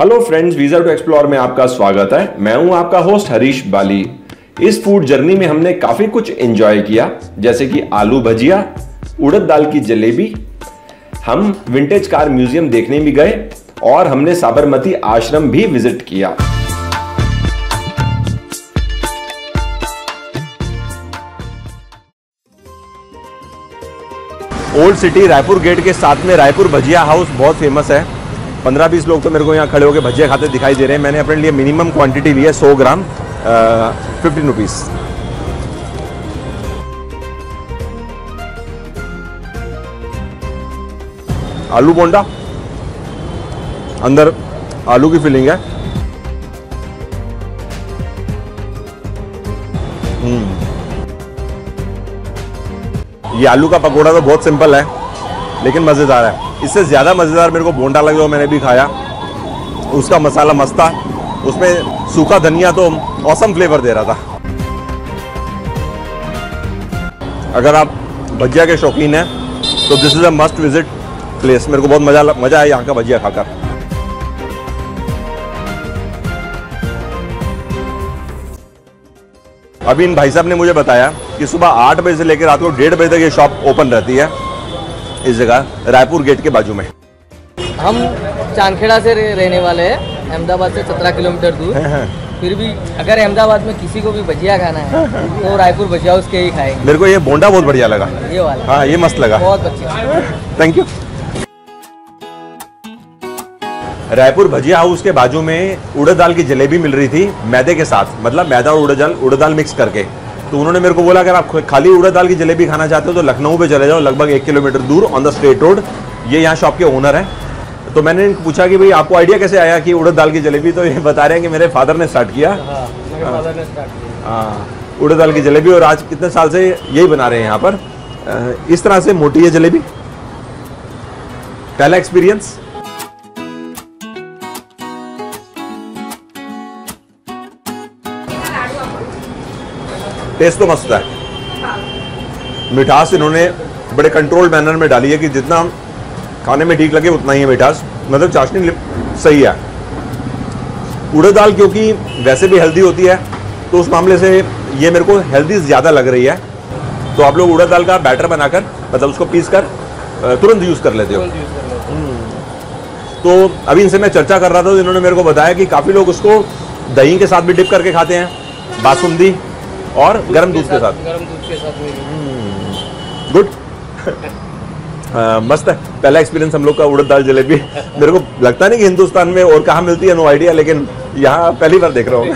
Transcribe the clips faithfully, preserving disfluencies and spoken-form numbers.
Hello friends, visa to explore में आपका स्वागत है। मैं हूं आपका होस्ट हरीश बाली। इस फूड जर्नी में हमने काफी कुछ एंजॉय किया, जैसे कि आलू भजिया, उड़द दाल की जलेबी। हम विंटेज कार म्यूजियम देखने भी गए और हमने साबरमती आश्रम भी विजिट किया। ओल्ड सिटी रायपुर गेट के साथ में रायपुर भजिया हाउस बहुत फेमस है। पंद्रह बीस लोग तो मेरे को यहाँ खड़े होकर भजिया खाते दिखाई दे रहे हैं। मैंने अपने लिए मिनिमम क्वांटिटी लिया सौ ग्राम, फिफ्टीन रुपीस। आलू बोंडा, अंदर आलू की फिलिंग है। ये आलू का पकोड़ा तो बहुत सिंपल है लेकिन मज़ेदार है। इससे ज़्यादा मज़ेदार मेरे को बोंडा लगे, मैंने भी खाया। उसका मसाला मस्त था, उसमें सूखा धनिया तो औसम फ्लेवर दे रहा था। अगर आप भजिया के शौकीन हैं तो this is a must visit place. मेरे को बहुत मज़ा मज़ा आया यहाँ का भजिया खाकर। अभी इन भाई साहब ने मुझे बताया कि सुबह आठ बजे से लेकर रात को डेढ़ बजे तक ये शॉप ओपन रहती है इस जगह रायपुर गेट के बाजू में। हम चांदखेड़ा से रहने वाले हैं, अहमदाबाद से सत्रह किलोमीटर दूर। फिर भी अगर अहमदाबाद में किसी को भी भजिया खाना है तो रायपुर भजिया हाउस के ही खाएंगे। मेरे को ये बोंडा बहुत बढ़िया लगा, ये वाला। हाँ, ये मस्त लगा, बहुत अच्छा। Thank you. Raipur Bhajia house के बाजू में उड़द दाल की जलेबी मिल रही थी मैदे के साथ, मतलब मैदा और उड़द दाल उड़द दाल मिक्स करके। तो उन्होंने मेरे को बोला अगर आप खाली उड़द दाल की जलेबी खाना चाहते हो तो लखनऊ पे चले जाओ, लगभग एक किलोमीटर दूर ऑन द स्ट्रेट रोड। ये यहाँ शॉप के ओनर हैं। तो मैंने इनको पूछा कि भाई आपको आइडिया कैसे आया कि उड़द दाल की जलेबी? तो ये बता रहे हैं कि मेरे फादर ने स्टार्ट किया। हाँ, उड़द दाल की जलेबी, और आज कितने साल से यही बना रहे हैं यहाँ पर। इस तरह से मोटी है जलेबी। पहला एक्सपीरियंस। टेस्ट तो मस्त है। मिठास इन्होंने बड़े कंट्रोल मैनर में डाली है कि जितना खाने में ठीक लगे उतना ही है मिठास, मतलब चाशनी सही है। उड़द दाल क्योंकि वैसे भी हेल्दी होती है तो उस मामले से ये मेरे को हेल्दी ज़्यादा लग रही है। तो आप लोग उड़द दाल का बैटर बनाकर, मतलब उसको पीस कर तुरंत यूज़ कर लेते हो। तो अभी इनसे मैं चर्चा कर रहा था तो इन्होंने मेरे को बताया कि काफ़ी लोग उसको दही के साथ भी डिप करके खाते हैं, बासुंदी और गरम दूध के साथ, गरम दूध के साथ। गुड। मस्त है। पहला एक्सपीरियंस हम लोग का उड़द दाल जलेबी। मेरे को लगता नहीं कि हिंदुस्तान में और कहाँ मिलती है, नो आइडिया, लेकिन यहाँ पहली बार देख रहा हूँ।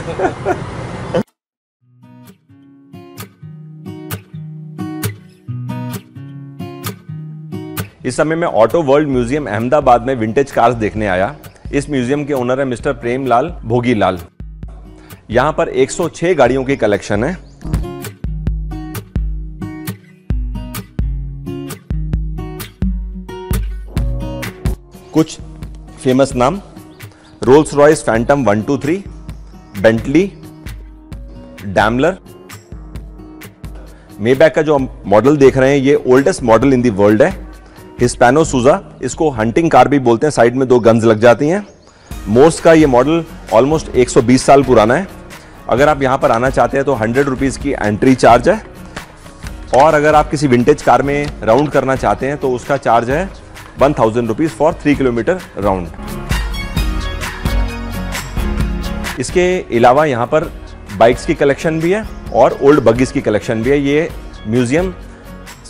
इस समय मैं ऑटो वर्ल्ड म्यूजियम अहमदाबाद में विंटेज कार्स देखने आया। इस म्यूजियम के ओनर है मिस्टर प्रेमलाल भोगीलाल। यहाँ पर एक सौ छह गाड़ियों की कलेक्शन है। कुछ फेमस नाम: Rolls Royce Phantom one two three, Bentley, Daimler. Maybach का जो मॉडल देख रहे हैं ये oldest model in the world है। हिस्पैनो सूजा, इसको हंटिंग कार भी बोलते हैं, साइड में दो गन्स लग जाती हैं। मोर्स का ये मॉडल ऑलमोस्ट एक सौ बीस साल पुराना है। अगर आप यहाँ पर आना चाहते हैं तो हंड्रेड रुपीज़ की एंट्री चार्ज है, और अगर आप किसी विंटेज कार में राउंड करना चाहते हैं तो उसका चार्ज है one thousand rupees for three kilometre round. इसके अलावा यहाँ पर बाइक्स की कलेक्शन भी है और ओल्ड बग्गीज़ की कलेक्शन भी है। ये म्यूज़ियम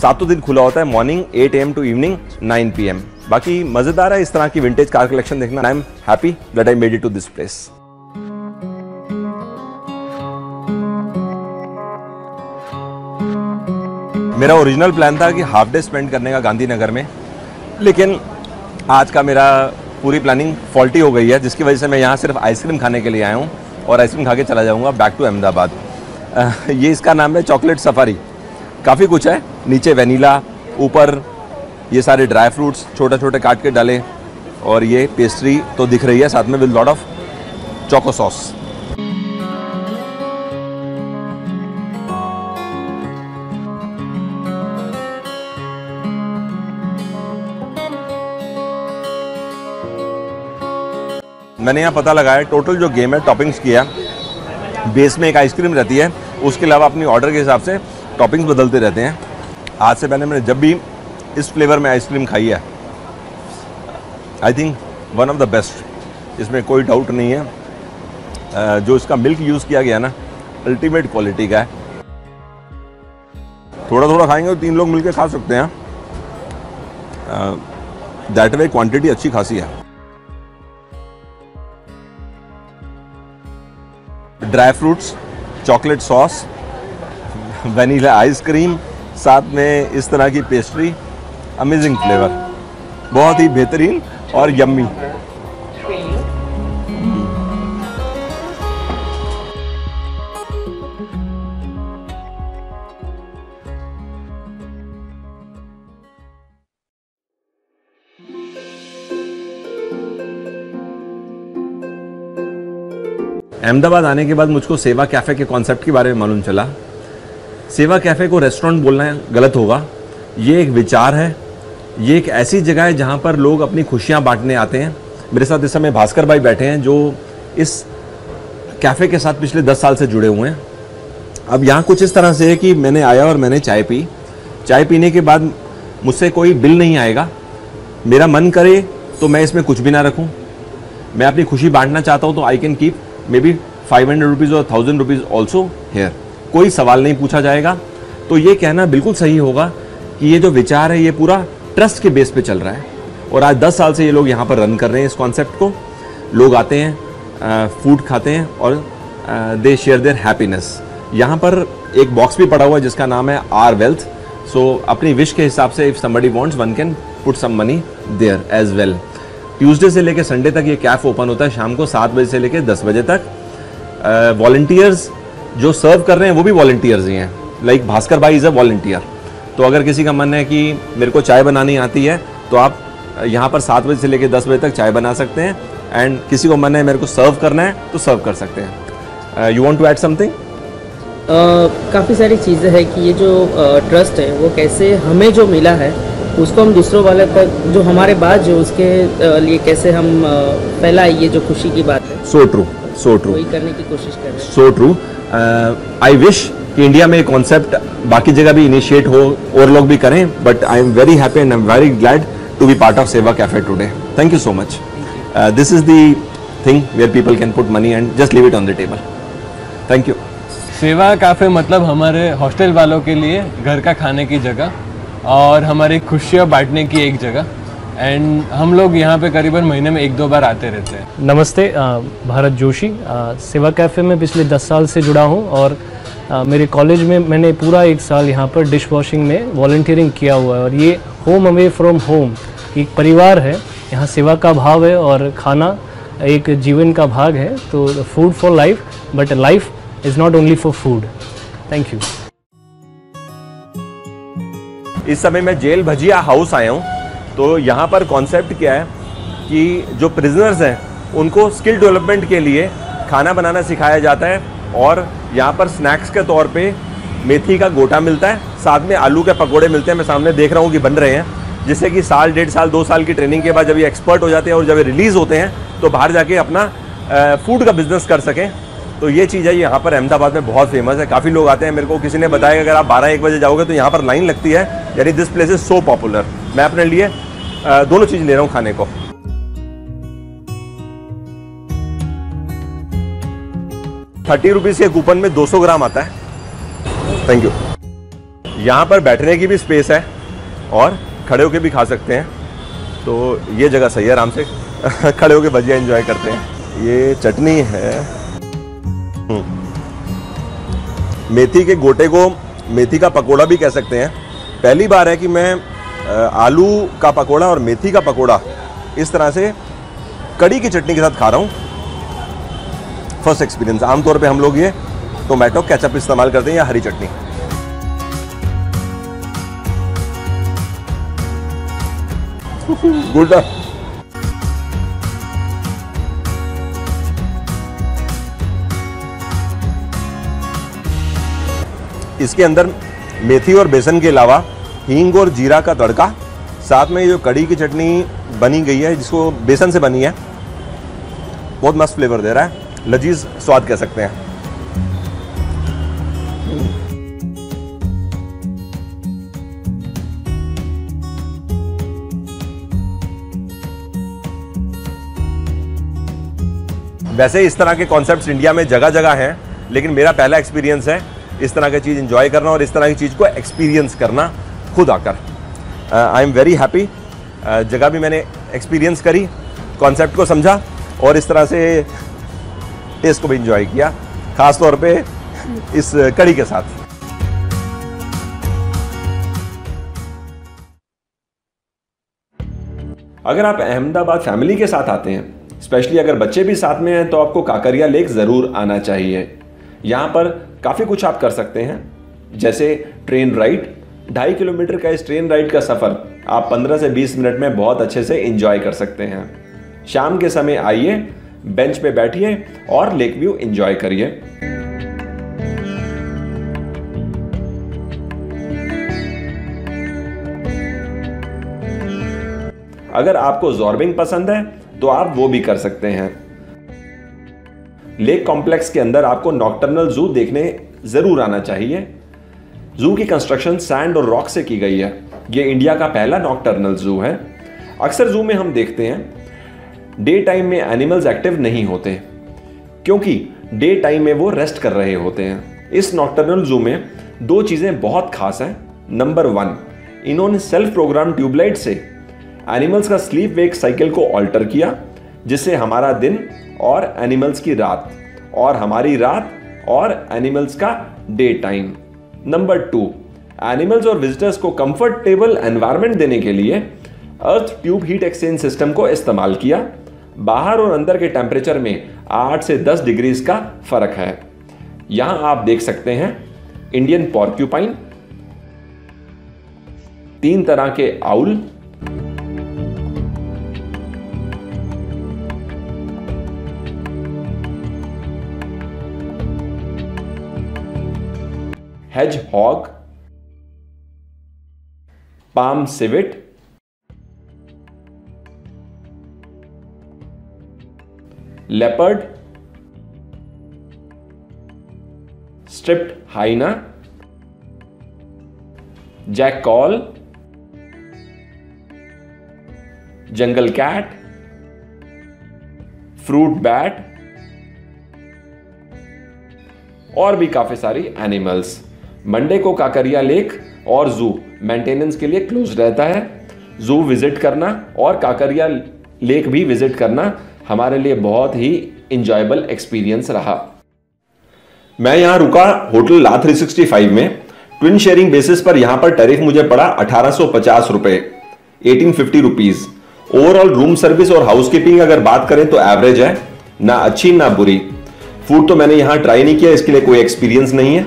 सातों दिन खुला होता है, morning eight A M to evening nine P M. बाकी मजेदार है इस तरह की विंटेज कार कलेक्शन देखना। I am happy that I made it to this place. मेरा ओरिजिनल प्लान था कि हाफ डे स्पेंड करने का गांधीनगर में, लेकिन आज का मेरा पूरी प्लानिंग फॉल्टी हो गई है, जिसकी वजह से मैं यहाँ सिर्फ आइसक्रीम खाने के लिए आया हूँ और आइसक्रीम खा के चला जाऊँगा बैक टू अहमदाबाद। ये इसका नाम है चॉकलेट सफारी। काफ़ी कुछ है, नीचे वेनीला, ऊपर ये सारे ड्राई फ्रूट्स छोटा छोटे काट के डाले, और ये पेस्ट्री तो दिख रही है साथ में with lot of choco sauce. मैंने यहाँ पता लगाया टोटल जो गेम है टॉपिंग्स किया, बेस में एक आइसक्रीम रहती है, उसके अलावा अपनी ऑर्डर के हिसाब से टॉपिंग्स बदलते रहते हैं। आज से पहले मैंने जब भी इस फ्लेवर में आइसक्रीम खाई है, I think one of the best, इसमें कोई डाउट नहीं है। जो इसका मिल्क यूज़ किया गया ना, अल्टीमेट क्वालिटी का है। थोड़ा थोड़ा खाएंगे तो तीन लोग मिलकर खा सकते हैं, दैट वे क्वांटिटी अच्छी खासी है। Dry fruits, chocolate sauce, vanilla ice cream, साथ में इस तरह की पेस्ट्री, अमेजिंग फ्लेवर, बहुत ही बेहतरीन और यम्मी। अहमदाबाद आने के बाद मुझको सेवा कैफ़े के कॉन्सेप्ट के बारे में मालूम चला। सेवा कैफ़े को रेस्टोरेंट बोलना गलत होगा, ये एक विचार है, ये एक ऐसी जगह है जहाँ पर लोग अपनी खुशियाँ बांटने आते हैं। मेरे साथ इस समय भास्कर भाई बैठे हैं जो इस कैफ़े के साथ पिछले दस साल से जुड़े हुए हैं। अब यहाँ कुछ इस तरह से है कि मैंने आया और मैंने चाय पी, चाय पीने के बाद मुझसे कोई बिल नहीं आएगा। मेरा मन करे तो मैं इसमें कुछ भी ना रखूँ, मैं अपनी खुशी बांटना चाहता हूँ तो I can keep maybe five hundred rupees और थाउजेंड रुपीज़ ऑल्सो हेयर, कोई सवाल नहीं पूछा जाएगा। तो ये कहना बिल्कुल सही होगा कि ये जो विचार है ये पूरा ट्रस्ट के बेस पे चल रहा है और आज दस साल से ये लोग यहाँ पर रन कर रहे हैं इस कॉन्सेप्ट को। लोग आते हैं, फूड खाते हैं और दे शेयर देयर हैप्पीनेस। यहाँ पर एक बॉक्स भी पड़ा हुआ है जिसका नाम है आर वेल्थ, सो अपनी विश के हिसाब से if somebody wants one can put some money there as well. Tuesday से लेकर संडे तक ये कैफ़े ओपन होता है, शाम को सात बजे से लेकर दस बजे तक। वॉलंटियर्स जो सर्व कर रहे हैं वो भी वॉलंटियर्स ही हैं, लाइक भास्कर भाई इज़ अ वॉलंटियर। तो अगर किसी का मन है कि मेरे को चाय बनानी आती है तो आप यहाँ पर सात बजे से लेकर दस बजे तक चाय बना सकते हैं, एंड किसी को मन है मेरे को सर्व करना है तो सर्व कर सकते हैं। You want to add something? काफ़ी सारी चीज़ें हैं कि ये जो ट्रस्ट uh, है वो कैसे हमें जो मिला है उसको हम दूसरों वाले तक, जो हमारे बाद जो उसके लिए कैसे हम फैलाए, ये जो खुशी की बात है। सो ट्रू, सो ट्रू, वही करने की कोशिश कर रहे हैं। So true. आई विश कि इंडिया में ये कॉन्सेप्ट बाकी जगह भी इनिशिएट हो और लोग भी करें, but I am very happy and I am very glad to be part of Seva cafe today. Thank you so much. This is the thing where people can put money and just leave it on the table. Thank you. Seva cafe मतलब हमारे hostel वालों के लिए घर का खाने की जगह और हमारी खुशियाँ बांटने की एक जगह, एंड हम लोग यहाँ पे करीबन महीने में एक दो बार आते रहते हैं। नमस्ते, भारत जोशी, सेवा कैफ़े में पिछले दस साल से जुड़ा हूँ और मेरे कॉलेज में मैंने पूरा एक साल यहाँ पर डिश वॉशिंग में वॉलंटियरिंग किया हुआ है। और ये होम अवे फ्रॉम होम एक परिवार है, यहाँ सेवा का भाव है और खाना एक जीवन का भाग है। तो food for life, but life is not only for food. Thank you. इस समय मैं जेल भजिया हाउस आया हूँ, तो यहाँ पर कॉन्सेप्ट क्या है कि जो प्रिजनर्स हैं उनको स्किल डेवलपमेंट के लिए खाना बनाना सिखाया जाता है और यहाँ पर स्नैक्स के तौर पे मेथी का गोटा मिलता है, साथ में आलू के पकोड़े मिलते हैं। मैं सामने देख रहा हूँ कि बन रहे हैं, जिससे कि साल डेढ़ साल दो साल की ट्रेनिंग के बाद जब ये एक्सपर्ट हो जाते हैं और जब ये रिलीज़ होते हैं तो बाहर जाके अपना फूड का बिजनेस कर सकें। तो ये चीज़ है, यहाँ पर अहमदाबाद में बहुत फेमस है, काफ़ी लोग आते हैं। मेरे को किसी ने बताया अगर आप बारह एक बजे जाओगे तो यहाँ पर लाइन लगती है, यानी this place is so popular. मैं अपने लिए दोनों चीज़ ले रहा हूँ, खाने को। थर्टी रुपीज़ के कूपन में दो सौ ग्राम आता है। Thank you. यहाँ पर बैठने की भी स्पेस है और खड़े होके भी खा सकते हैं, तो ये जगह सही है, आराम से खड़े होके भजिया एंजॉय करते हैं। ये चटनी है मेथी के गोटे को, मेथी का पकोड़ा भी कह सकते हैं। पहली बार है कि मैं आलू का पकोड़ा और मेथी का पकोड़ा इस तरह से कड़ी की चटनी के साथ खा रहा हूँ, फर्स्ट एक्सपीरियंस। आमतौर पे हम लोग ये टोमेटो केचप इस्तेमाल करते हैं या हरी चटनी। गुड। इसके अंदर मेथी और बेसन के अलावा हींग और जीरा का तड़का, साथ में ये जो कड़ी की चटनी बनी गई है जिसको बेसन से बनी है, बहुत मस्त फ्लेवर दे रहा है, लजीज स्वाद कह सकते हैं। वैसे इस तरह के कॉन्सेप्ट्स इंडिया में जगह जगह हैं, लेकिन मेरा पहला एक्सपीरियंस है इस तरह की चीज़ एंजॉय करना और इस तरह की चीज़ को एक्सपीरियंस करना खुद आकर। आई एम वेरी हैप्पी, जगह भी मैंने एक्सपीरियंस करी, कॉन्सेप्ट को समझा और इस तरह से टेस्ट को भी एंजॉय किया, ख़ास तौर पे इस कड़ी के साथ। अगर आप अहमदाबाद फैमिली के साथ आते हैं, स्पेशली अगर बच्चे भी साथ में हैं, तो आपको कांकरिया लेक ज़रूर आना चाहिए। यहाँ पर काफ़ी कुछ आप कर सकते हैं, जैसे ट्रेन राइड। ढाई किलोमीटर का इस ट्रेन राइड का सफ़र आप पंद्रह से बीस मिनट में बहुत अच्छे से एंजॉय कर सकते हैं। शाम के समय आइए, बेंच पे बैठिए और लेक व्यू एंजॉय करिए। अगर आपको जॉर्बिंग पसंद है तो आप वो भी कर सकते हैं। लेक कॉम्प्लेक्स के अंदर आपको नॉक्टर्नल जू देखने ज़रूर आना चाहिए। जू की कंस्ट्रक्शन सैंड और रॉक से की गई है। ये इंडिया का पहला नॉक्टर्नल जू है। अक्सर जू में हम देखते हैं डे टाइम में एनिमल्स एक्टिव नहीं होते, क्योंकि डे टाइम में वो रेस्ट कर रहे होते हैं। इस नॉक्टर्नल जू में दो चीज़ें बहुत खास हैं। नंबर वन, इन्होंने सेल्फ प्रोग्राम ट्यूबलाइट से एनिमल्स का स्लीप वेक साइकिल को ऑल्टर किया, जिससे हमारा दिन और एनिमल्स की रात, और हमारी रात और एनिमल्स का day time. Number two, animals और विजिटर्स को कंफर्टेबल एनवायरनमेंट देने के लिए earth tube heat exchange system को इस्तेमाल किया। बाहर और अंदर के टेम्परेचर में आठ से दस डिग्रीज का फर्क है। यहां आप देख सकते हैं इंडियन पॉर्क्यूपाइन, तीन तरह के owl, hedgehog, palm civet leopard, striped hyena, jackal, jungle cat, fruit bat और भी काफी सारी एनिमल्स। मंडे को कांकरिया लेक और जू मेंटेनेंस के लिए क्लोज रहता है। जू विजिट करना और कांकरिया लेक भी विजिट करना हमारे लिए बहुत ही इंजॉयबल एक्सपीरियंस रहा। मैं यहाँ रुका होटल ला तीन सौ पैंसठ में। ट्विन शेयरिंग बेसिस पर यहाँ पर टैरिफ मुझे पड़ा अठारह सौ पचास रुपए, अठारह सौ पचास रुपीस। ओवरऑल रूम सर्विस और हाउसकीपिंग अगर बात करें तो एवरेज है, ना अच्छी ना बुरी। फूड तो मैंने यहाँ ट्राई नहीं किया, इसके लिए कोई एक्सपीरियंस नहीं है।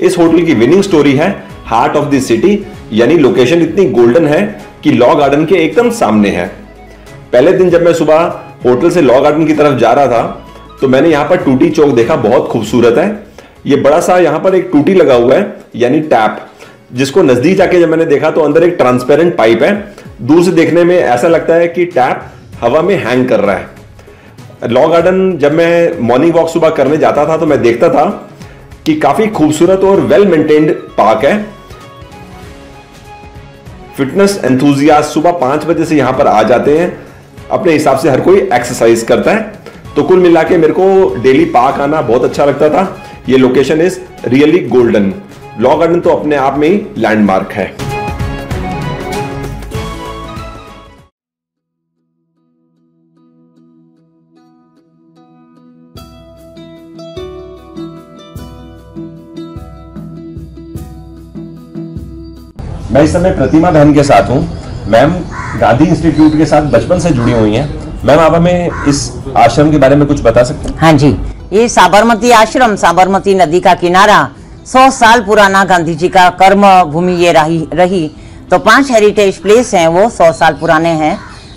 इस होटल की विनिंग स्टोरी है हार्ट ऑफ द सिटी, यानी लोकेशन इतनी गोल्डन है कि लॉ गार्डन के एकदम सामने है। पहले दिन जब मैं सुबह होटल से लॉ गार्डन की तरफ जा रहा था तो मैंने यहाँ पर टूटी चौक देखा, बहुत खूबसूरत है। ये बड़ा सा यहाँ पर एक टूटी लगा हुआ है, यानी टैप, जिसको नजदीक जाके जब मैंने देखा तो अंदर एक ट्रांसपेरेंट पाइप है। दूर से देखने में ऐसा लगता है कि टैप हवा में हैंग कर रहा है। लॉ गार्डन जब मैं मॉर्निंग वॉक सुबह करने जाता था तो मैं देखता था कि काफी खूबसूरत और वेल मेंटेन्ड पार्क है। फिटनेस एंथुजियास्ट सुबह पांच बजे से यहां पर आ जाते हैं, अपने हिसाब से हर कोई एक्सरसाइज करता है। तो कुल मिला के मेरे को डेली पार्क आना बहुत अच्छा लगता था। ये location is really golden. Law garden तो अपने आप में ही लैंडमार्क है। मैं इस समय प्रतिमा बहन के साथ हूँ। मैम गांधी इंस्टीट्यूट के साथ बचपन से जुड़ी हुई हैं। मैम आप हमें इस आश्रम के बारे में कुछ बता सकते हैं? हाँ जी, ये साबरमती आश्रम, साबरमती नदी का किनारा, सौ साल पुराना गांधी जी का कर्म भूमि ये रही, रही। तो पांच हेरिटेज प्लेस हैं, वो सौ साल पुराने हैं।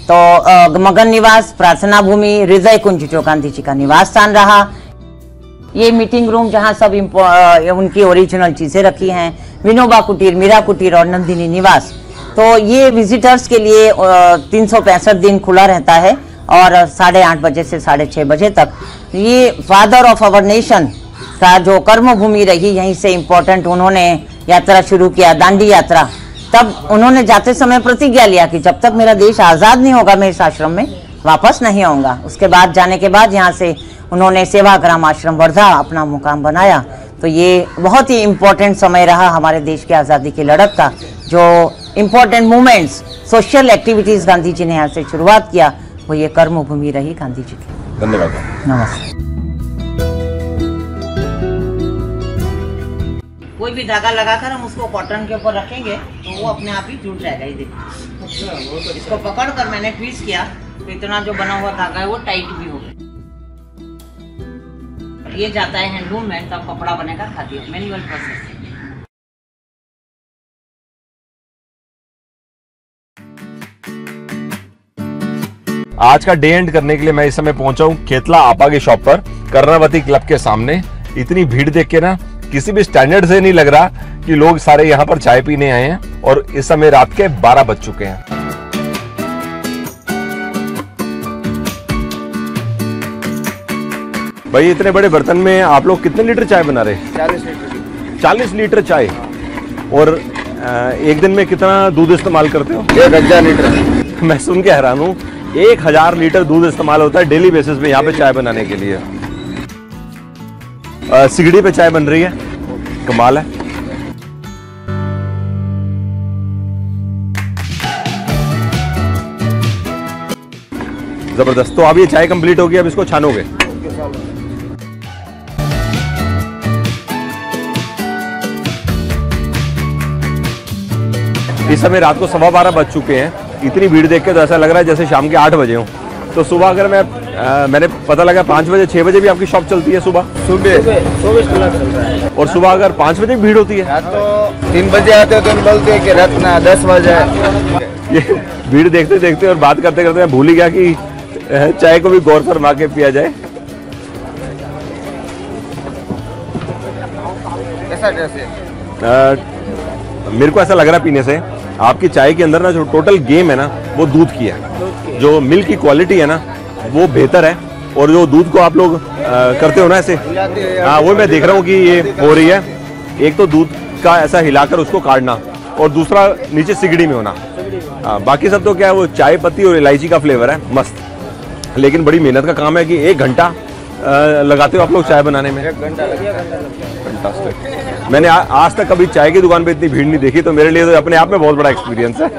तो मगन निवास, प्रार्थना भूमि, हृदय कुंज जो गांधी जी का निवास स्थान रहा, ये मीटिंग रूम जहाँ सब उनकी ओरिजिनल चीजें रखी हैं, विनोबा कुटीर, मीरा कुटीर और नंदिनी निवास। तो ये विजिटर्स के लिए तीन सौ पैंसठ दिन खुला रहता है और साढ़े आठ बजे से साढ़े छः बजे तक। ये फादर ऑफ आवर नेशन का जो कर्मभूमि रही, यहीं से इम्पोर्टेंट उन्होंने यात्रा शुरू किया, दांडी यात्रा। तब उन्होंने जाते समय प्रतिज्ञा लिया कि जब तक मेरा देश आज़ाद नहीं होगा मैं इस आश्रम में वापस नहीं आऊँगा। उसके बाद जाने के बाद यहाँ से उन्होंने सेवाग्राम आश्रम वर्धा अपना मुकाम बनाया। तो ये बहुत ही इम्पोर्टेंट समय रहा हमारे देश की आज़ादी की लड़त का, जो important movements, social activities Gandhi ji ने यहाँ से शुरुआत किया, वो ये कर्मभूमि रही गांधी जी की। धन्यवाद। नमस्ते। कोई भी धागा लगाकर हम उसको कॉटन के ऊपर रखेंगे तो वो अपने आप ही जुट जाएगा। ये देखिए, इसको पकड़ कर मैंने ट्विस्ट किया तो इतना जो बना हुआ धागा है वो टाइट भी हो गया। ये जाता है हैंडलूम में, तब कपड़ा बनेगा खादी। मैनुअल प्रोसेस है। आज का डे एंड करने के लिए मैं इस समय पहुंचा हूँ खेतला आपा की शॉप पर, कर्णावती क्लब के सामने। इतनी भीड़ देख के ना किसी भी स्टैंडर्ड से नहीं लग रहा कि लोग सारे यहाँ पर चाय पीने आए हैं। और इस समय रात के बारह बज चुके हैं। भाई इतने बड़े बर्तन में आप लोग कितने लीटर चाय बना रहे हैं? चालीस लीटर। चालीस लीटर चाय। और एक दिन में कितना दूध इस्तेमाल करते हो? एक हजार लीटर। मैं सुन के हैरान हूँ, एक हजार लीटर दूध इस्तेमाल होता है डेली बेसिस में यहाँ पे चाय बनाने के लिए। आ, सिगड़ी पे चाय बन रही है, कमाल है। जबरदस्त। तो अब ये चाय कंप्लीट होगी, अब इसको छानोगे? इस समय रात को सवा बारह बज चुके हैं। इतनी भीड़ देख के तो ऐसा लग रहा है जैसे शाम के आठ बजे हो। तो सुबह अगर मैं आ, मैंने पता लगा पाँच बजे छः बजे भी आपकी शॉप चलती है सुबह? सुबह चौबीस घंटा चलता है। और सुबह अगर पाँच बजे भीड़ होती है तो तीन बजे आते हो तो हम बोलते हैं कि रात ना दस बजे। ये भीड़ देखते देखते और बात करते करते मैं भूल ही गया कि चाय को भी गौर फरमा के पिया जाए। कैसा ड्रेस है? मेरे को ऐसा लग रहा पीने से आपकी चाय के अंदर ना जो टोटल गेम है ना वो दूध की है। जो मिल्क की क्वालिटी है ना वो बेहतर है। और जो दूध को आप लोग आ, करते हो ना ऐसे, हाँ वो मैं देख रहा हूँ कि ये हो रही है। एक तो दूध का ऐसा हिलाकर उसको काटना और दूसरा नीचे सिगड़ी में होना। आ, बाकी सब तो क्या है वो चाय पत्ती और इलायची का फ्लेवर है, मस्त। लेकिन बड़ी मेहनत का काम है कि एक घंटा लगाते हो आप लोग चाय बनाने में? एक घंटा लगता है। मैंने आ, आज तक कभी चाय की दुकान पे इतनी भीड़ नहीं देखी, तो मेरे लिए तो अपने आप में बहुत बड़ा एक्सपीरियंस है।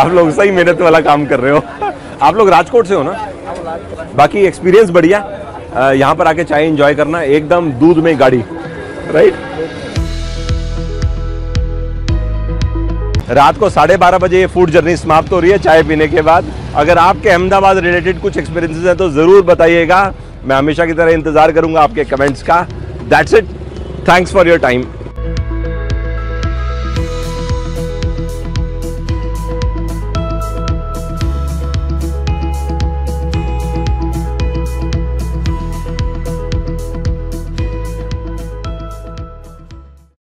आप लोग सही मेहनत वाला काम कर रहे हो। आप लोग राजकोट से हो ना? बाकी एक्सपीरियंस बढ़िया। यहाँ पर आके चाय एंजॉय करना, एकदम दूध में गाड़ी, राइट। रात को साढ़े बारह बजे फूड जर्नी समाप्त हो रही है चाय पीने के बाद। अगर आपके अहमदाबाद रिलेटेड कुछ एक्सपीरियंसेस हैं तो ज़रूर बताइएगा। मैं हमेशा की तरह इंतज़ार करूंगा आपके कमेंट्स का। That's it, thanks for your time.